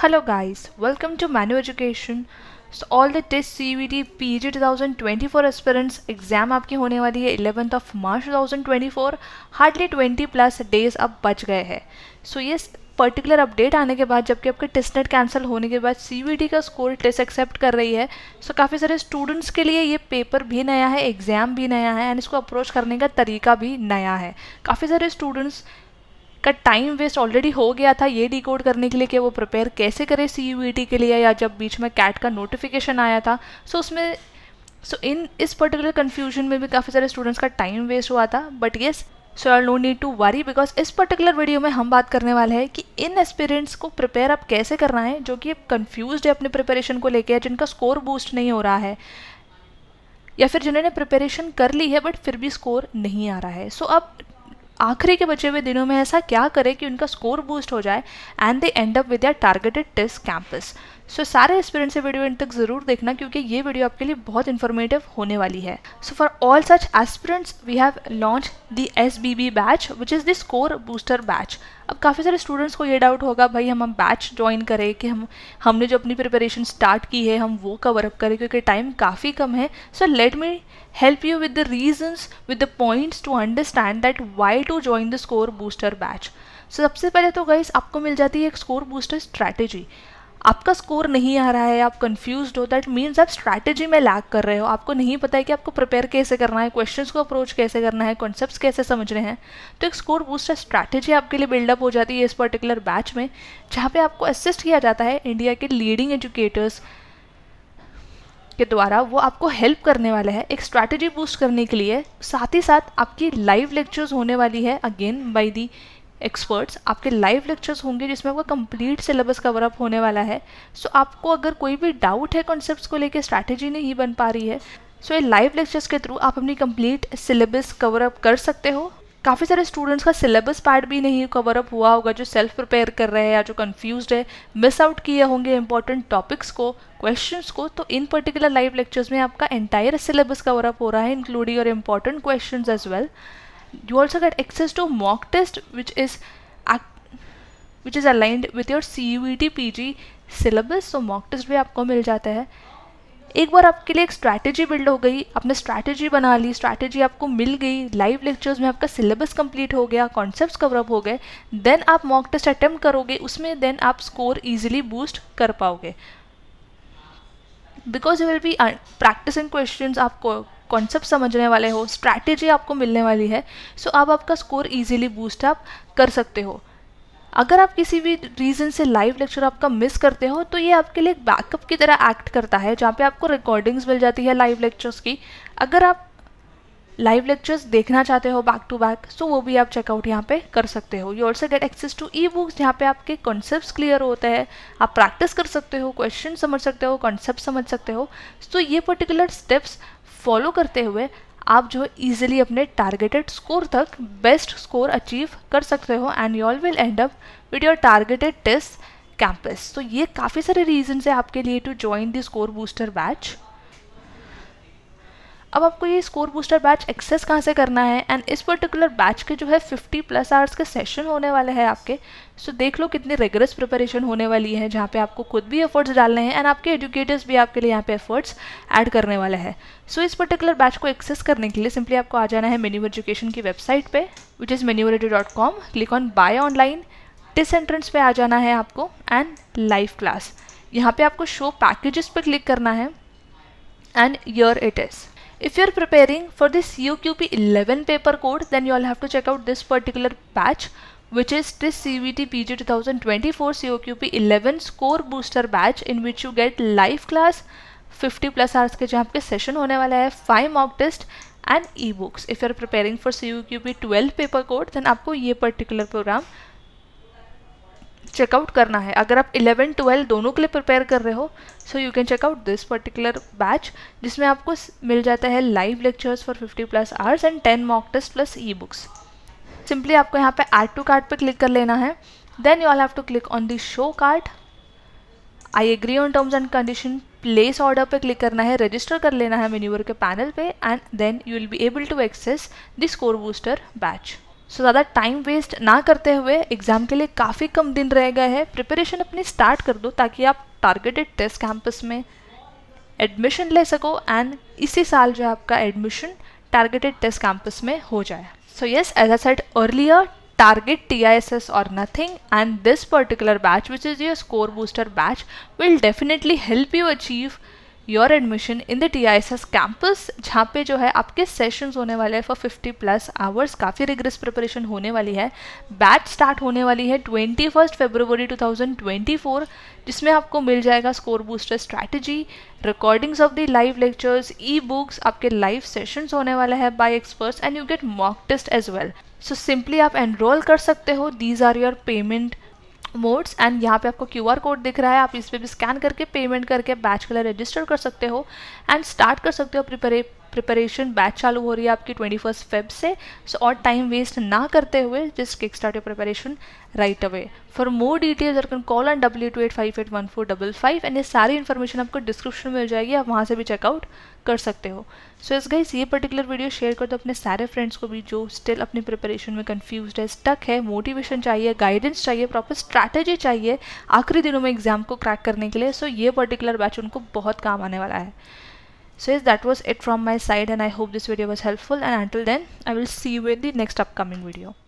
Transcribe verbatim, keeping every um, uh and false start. Hello guys, welcome to Maneuver Education. So all the TISS C U E T P G twenty twenty-four aspirants, exam आपकी होने वाली है eleventh of March twenty twenty four. Hardly twenty plus days अब बच गए हैं. सो ये particular update आने के बाद, जबकि आपके टिस्सनेट कैंसिल होने के बाद C U E T का स्कोर टिस एक्सेप्ट कर रही है. सो so, काफ़ी सारे स्टूडेंट्स के लिए ये पेपर भी नया है, एग्ज़ाम भी नया है एंड इसको अप्रोच करने का तरीका भी नया है. काफ़ी सारे स्टूडेंट्स का टाइम वेस्ट ऑलरेडी हो गया था ये डिकोड करने के लिए कि वो प्रिपेयर कैसे करें C U E T के लिए, या जब बीच में कैट का नोटिफिकेशन आया था. सो so उसमें सो so इन इस पर्टिकुलर कन्फ्यूजन में भी काफ़ी सारे स्टूडेंट्स का टाइम वेस्ट हुआ था. But yes, so I no need to worry because इस पर्टिकुलर वीडियो में हम बात करने वाले हैं कि इन एस्पिरेंट्स को प्रिपेयर आप कैसे करना है जो कि कन्फ्यूज है अपने प्रिपरेशन को लेकर, जिनका स्कोर बूस्ट नहीं हो रहा है या फिर जिन्होंने प्रिपरेशन कर ली है बट फिर भी स्कोर नहीं आ रहा है. सो so अब आखिरी के बचे हुए दिनों में ऐसा क्या करें कि उनका स्कोर बूस्ट हो जाए and they end up with their targeted test campus. So सारे एस्पिरेंट्स से वीडियो एंड तक ज़रूर देखना क्योंकि ये वीडियो आपके लिए बहुत इन्फॉर्मेटिव होने वाली है. So for all such aspirants we have launch the S B B batch which is the score booster batch. अब काफ़ी सारे स्टूडेंट्स को ये डाउट होगा, भाई हम हम बैच ज्वाइन करें कि हम हमने जो अपनी प्रिपरेशन स्टार्ट की है हम वो कवर अप करें क्योंकि टाइम काफ़ी कम है. So let me help you with the reasons, with the points to understand that why to join the score booster batch. So सबसे पहले तो गाइस आपको मिल जाती है एक स्कोर बूस्टर स्ट्रैटेजी. आपका स्कोर नहीं आ रहा है, आप कंफ्यूज्ड हो, दैट मीन्स आप स्ट्रैटेजी में लैग कर रहे हो. आपको नहीं पता है कि आपको प्रिपेयर कैसे करना है, क्वेश्चंस को अप्रोच कैसे करना है, कॉन्सेप्ट्स कैसे समझने हैं. तो एक स्कोर बूस्टर स्ट्रैटेजी आपके लिए बिल्डअप हो जाती है इस पर्टिकुलर बैच में, जहाँ पे आपको असिस्ट किया जाता है इंडिया के लीडिंग एजुकेटर्स के द्वारा. वो आपको हेल्प करने वाला है एक स्ट्रैटेजी बूस्ट करने के लिए. साथ ही साथ आपकी लाइव लेक्चर्स होने वाली है अगेन बाय दी एक्सपर्ट्स. आपके लाइव लेक्चर्स होंगे जिसमें आपका कंप्लीट सिलेबस कवर अप होने वाला है. सो so, आपको अगर कोई भी डाउट है कॉन्सेप्ट्स को लेके, स्ट्रैटेजी नहीं बन पा रही है, सो so, ये लाइव लेक्चर्स के थ्रू आप अपनी कंप्लीट सिलेबस कवर अप कर सकते हो. काफ़ी सारे स्टूडेंट्स का सिलेबस पार्ट भी नहीं कवर अप हुआ होगा जो सेल्फ प्रिपेयर कर रहे हैं या जो कंफ्यूज्ड है, मिस आउट किए होंगे इंपॉर्टेंट टॉपिक्स को, क्वेश्चंस को. तो इन पर्टिकुलर लाइव लेक्चर्स में आपका एंटायर सिलेबस कवर अप हो रहा है including your important questions as well. You also get access to mock test which is which is aligned with your C U E T P G syllabus. So mock test भी आपको मिल जाता है. एक बार आपके लिए एक स्ट्रैटेजी बिल्ड हो गई, आपने स्ट्रैटेजी बना ली, स्ट्रैटेजी आपको मिल गई, लाइव लेक्चर्स में आपका सिलेबस कंप्लीट हो गया, कॉन्सेप्ट्स कवरअप हो गए, देन आप मॉक टेस्ट अटेम्प्ट करोगे, उसमें देन आप स्कोर ईजिली बूस्ट कर पाओगे because you will be practising questions, आपको कॉन्सेप्ट समझने वाले हो, स्ट्रैटेजी आपको मिलने वाली है. सो so, अब आपका स्कोर इजीली बूस्ट आप कर सकते हो. अगर आप किसी भी रीज़न से लाइव लेक्चर आपका मिस करते हो तो ये आपके लिए एक बैकअप की तरह एक्ट करता है, जहाँ पे आपको रिकॉर्डिंग्स मिल जाती है लाइव लेक्चर्स की. अगर आप लाइव लेक्चर्स देखना चाहते हो बैक टू बैक, सो वो भी आप चेकआउट यहाँ पे कर सकते हो. You also get access to e books जहाँ पे आपके कॉन्सेप्ट्स क्लियर होते हैं, आप प्रैक्टिस कर सकते हो, क्वेश्चन समझ सकते हो, कॉन्सेप्ट समझ सकते हो. सो so, ये पर्टिकुलर स्टेप्स फॉलो करते हुए आप जो इजीली अपने टारगेटेड स्कोर तक बेस्ट स्कोर अचीव कर सकते हो and you all will end up with your targeted test campus. तो ये काफ़ी सारे रीजंस है आपके लिए to join the score booster batch. अब आपको ये स्कोर बूस्टर बैच एक्सेस कहाँ से करना है एंड इस पर्टिकुलर बैच के जो है फिफ्टी प्लस आवर्स के सेशन होने वाले हैं आपके. सो so, देख लो कितनी रिगरस प्रिपरेशन होने वाली है जहाँ पे आपको खुद भी एफर्ट्स डालने हैं एंड आपके एजुकेटर्स भी आपके लिए यहाँ पे एफर्ट्स ऐड करने वाले हैं. सो so, इस पर्टिकुलर बैच को एक्सेस करने के लिए सिंपली आपको आ जाना है मेन्यूवर एजुकेशन की वेबसाइट पर which is Menuvar edu dot com. Click on buy online, TISS entrance पे आ जाना है आपको एंड लाइव क्लास. यहाँ पर आपको शो पैकेजेस पर क्लिक करना है and here it is. If you are preparing for the C U Q P eleven paper code, then you all have to check out this particular batch, which is this C U E T P G twenty twenty-four C U Q P eleven score booster batch, in which you get live class, fifty plus hours के जहाँ आपके session होने वाला है, five mock test and e-books. If you are preparing for C U Q P twelve paper code, then आपको ये particular program checkout करना है. अगर आप इलेवन ट्वेल्व दोनों के लिए प्रिपेयर कर रहे हो, so you can check out this particular batch जिसमें आपको मिल जाता है live lectures for fifty plus hours and ten mock test plus e books. Simply आपको यहाँ पे ऐड टू कार्ट पे क्लिक कर लेना है. Then you all have to click on the show cart, I agree on terms and condition, place order पे click करना है, रजिस्टर कर लेना है मेन्यूवर के पैनल पे and then you will be able to access the score booster batch. So ज़्यादा टाइम वेस्ट ना करते हुए एग्ज़ाम के लिए काफ़ी कम दिन रह गए हैं, प्रिपरेशन अपनी स्टार्ट कर दो ताकि आप टारगेटेड टेस्ट कैंपस में एडमिशन ले सको एंड इसी साल जो आपका एडमिशन टारगेटेड टेस्ट कैंपस में हो जाए. So yes, as I said earlier, target T I S S or nothing, and this particular batch, which is your score booster batch, will definitely help you achieve your admission in the T I S S campus, जहाँ पे जो है आपके sessions होने वाले हैं for fifty plus hours. काफ़ी rigorous preparation होने वाली है. बैच start होने वाली है twenty-first February two thousand twenty-four, जिसमें आपको मिल जाएगा score booster strategy, recordings of the live lectures, e-books, आपके live sessions होने वाले हैं by experts, and you get mock test as well. So so simply आप एनरोल कर सकते हो. These are your payment modes and यहाँ पे आपको क्यू आर कोड दिख रहा है, आप इस पर भी स्कैन करके पेमेंट करके बैच के लिए रजिस्टर कर सकते हो एंड स्टार्ट कर सकते हो प्रिपरे प्रिपरेशन. बैच चालू हो रही है आपकी ट्वेंटी फर्स्ट फेब से. सो so, और टाइम वेस्ट ना करते हुए just kick start your preparation right away. For more details you can call on W two eight five eight one four double five, and ये सारी information आपको description में मिल जाएगी, आप वहाँ से भी चेकआउट कर सकते हो. सो यस गाइस, ये पर्टिकुलर वीडियो शेयर कर दो अपने सारे फ्रेंड्स को भी जो स्टिल अपनी प्रिपरेशन में कंफ्यूज्ड है, स्टक है. मोटिवेशन चाहिए, गाइडेंस चाहिए, प्रॉपर स्ट्रैटेजी चाहिए आखिरी दिनों में एग्जाम को क्रैक करने के लिए. सो so, ये पर्टिकुलर बैच उनको बहुत काम आने वाला है. So yes, that was it from my side, and I hope this video was helpful, and until then I will see you in the next upcoming video.